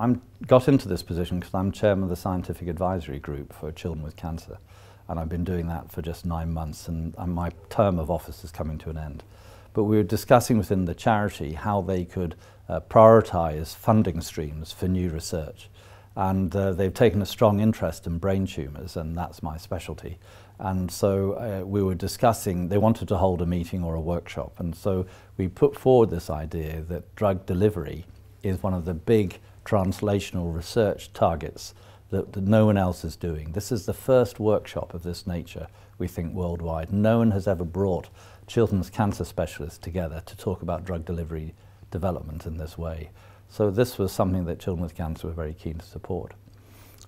I got into this position because I'm chairman of the scientific advisory group for Children with Cancer, and I've been doing that for just 9 months, and my term of office is coming to an end. But we were discussing within the charity how they could prioritise funding streams for new research. And they've taken a strong interest in brain tumours, and that's my specialty. And so we were discussing, they wanted to hold a meeting or a workshop, and so we put forward this idea that drug delivery is one of the big translational research targets that no one else is doing. This is the first workshop of this nature, we think, worldwide. No one has ever brought children's cancer specialists together to talk about drug delivery development in this way. So this was something that Children with Cancer were very keen to support.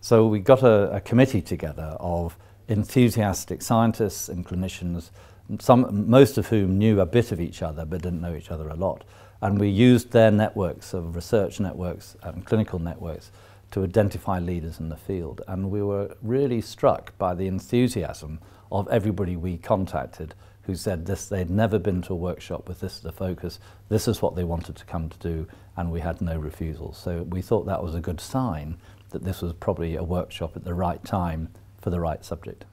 So we got a committee together of enthusiastic scientists and clinicians, most of whom knew a bit of each other but didn't know each other a lot. And we used their networks of research networks and clinical networks to identify leaders in the field. And we were really struck by the enthusiasm of everybody we contacted who said this, they'd never been to a workshop with this as the focus, this is what they wanted to come to do, and we had no refusals. So we thought that was a good sign that this was probably a workshop at the right time for the right subject.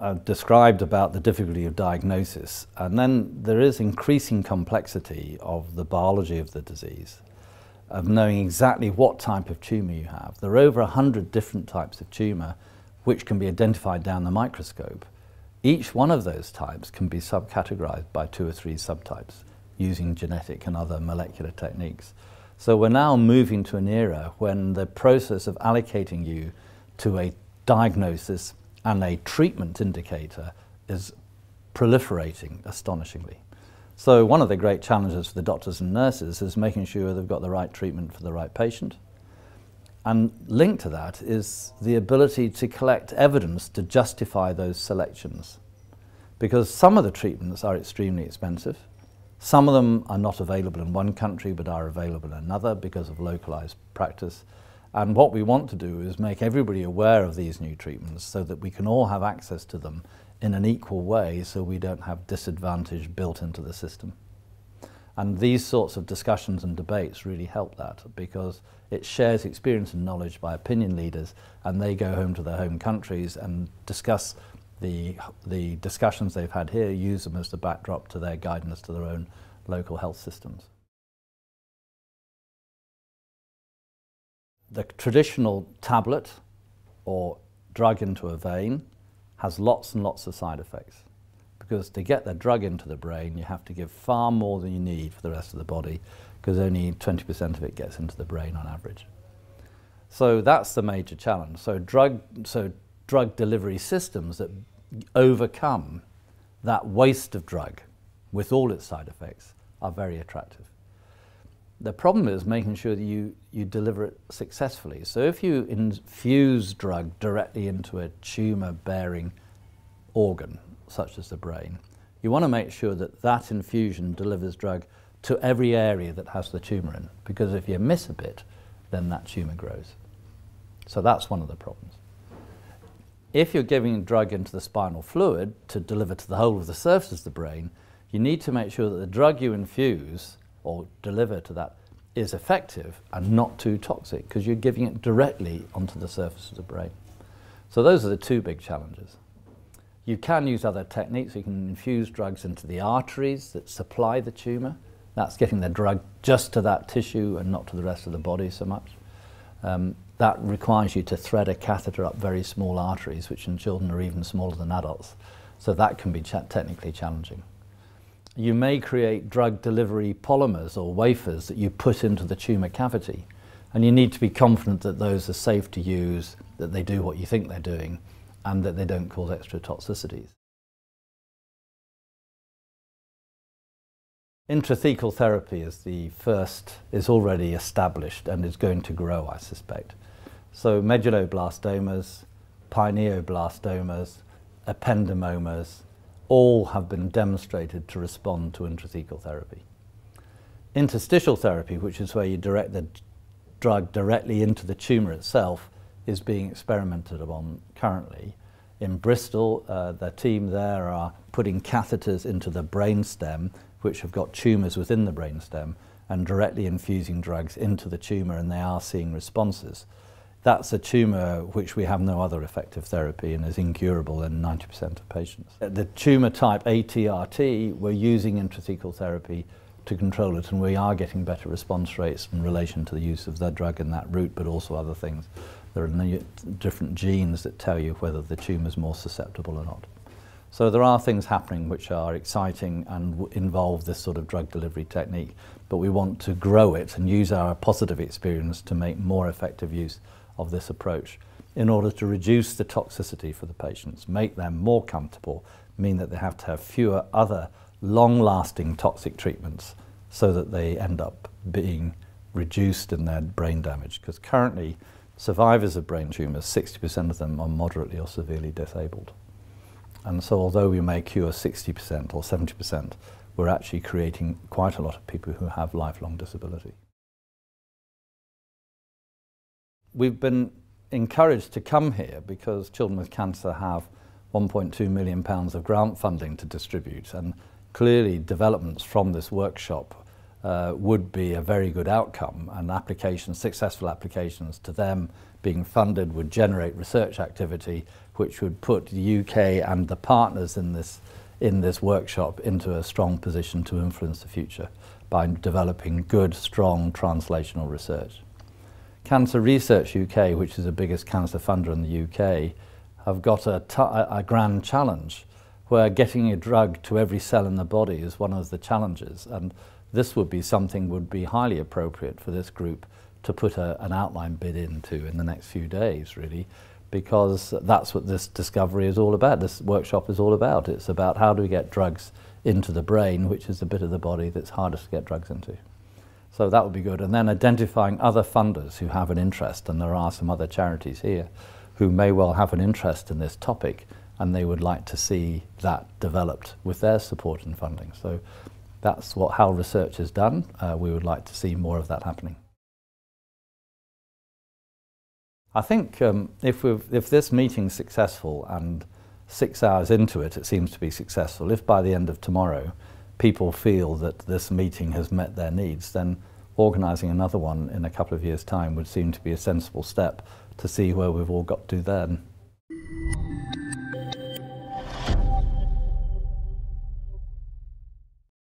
I've described about the difficulty of diagnosis, and then there is increasing complexity of the biology of the disease, of knowing exactly what type of tumour you have. There are over 100 different types of tumour which can be identified down the microscope. Each one of those types can be subcategorized by 2 or 3 subtypes using genetic and other molecular techniques. So we're now moving to an era when the process of allocating you to a diagnosis and a treatment indicator is proliferating astonishingly. So one of the great challenges for the doctors and nurses is making sure they've got the right treatment for the right patient. And linked to that is the ability to collect evidence to justify those selections. Because some of the treatments are extremely expensive. Some of them are not available in one country but are available in another because of localized practice. And what we want to do is make everybody aware of these new treatments so that we can all have access to them in an equal way so we don't have disadvantage built into the system. And these sorts of discussions and debates really help that because it shares experience and knowledge by opinion leaders, and they go home to their home countries and discuss the discussions they've had here, use them as the backdrop to their guidance to their own local health systems. The traditional tablet or drug into a vein has lots and lots of side effects. Because to get the drug into the brain, you have to give far more than you need for the rest of the body, because only 20% of it gets into the brain on average. So that's the major challenge. So drug delivery systems that overcome that waste of drug with all its side effects are very attractive. The problem is making sure that you deliver it successfully. So if you infuse drug directly into a tumour-bearing organ, such as the brain, you want to make sure that that infusion delivers drug to every area that has the tumour in, because if you miss a bit, then that tumour grows. So that's one of the problems. If you're giving drug into the spinal fluid to deliver to the whole of the surface of the brain, you need to make sure that the drug you infuse or deliver to that is effective and not too toxic, because you're giving it directly onto the surface of the brain. So those are the two big challenges. You can use other techniques. You can infuse drugs into the arteries that supply the tumour. That's getting the drug just to that tissue and not to the rest of the body so much. That requires you to thread a catheter up very small arteries, which in children are even smaller than adults. So that can be technically challenging. You may create drug delivery polymers or wafers that you put into the tumour cavity. And you need to be confident that those are safe to use, that they do what you think they're doing, and that they don't cause extra toxicities. Intrathecal therapy is the first, is already established and is going to grow, I suspect. So medulloblastomas, pineoblastomas, ependymomas, all have been demonstrated to respond to intrathecal therapy. Interstitial therapy, which is where you direct the drug directly into the tumour itself, is being experimented upon currently. In Bristol, the team there are putting catheters into the brainstem, which have got tumours within the brainstem, and directly infusing drugs into the tumour, and they are seeing responses. That's a tumour which we have no other effective therapy and is incurable in 90% of patients. The tumour type ATRT, we're using intrathecal therapy to control it, and we are getting better response rates in relation to the use of that drug in that route, but also other things. There are different genes that tell you whether the tumour is more susceptible or not. So there are things happening which are exciting and involve this sort of drug delivery technique, but we want to grow it and use our positive experience to make more effective use of this approach in order to reduce the toxicity for the patients, make them more comfortable, mean that they have to have fewer other long-lasting toxic treatments so that they end up being reduced in their brain damage, because currently survivors of brain tumours, 60% of them are moderately or severely disabled. And so although we may cure 60% or 70%, we're actually creating quite a lot of people who have lifelong disability. We've been encouraged to come here because Children with Cancer have £1.2 million of grant funding to distribute, and clearly developments from this workshop would be a very good outcome, and applications, successful applications to them being funded would generate research activity which would put the UK and the partners in this workshop into a strong position to influence the future by developing good, strong translational research. Cancer Research UK, which is the biggest cancer funder in the UK, have got a grand challenge where getting a drug to every cell in the body is one of the challenges, and this would be something would be highly appropriate for this group to put an outline bid into in the next few days, really, because that's what this discovery is all about, this workshop is all about. It's about how do we get drugs into the brain, which is the bit of the body that's hardest to get drugs into. So that would be good. And then identifying other funders who have an interest, and there are some other charities here who may well have an interest in this topic, and they would like to see that developed with their support and funding. So that's how research is done. We would like to see more of that happening. I think if this meeting's successful, and 6 hours into it, it seems to be successful, if by the end of tomorrow people feel that this meeting has met their needs, then organising another one in a couple of years' time would seem to be a sensible step to see where we've all got to then.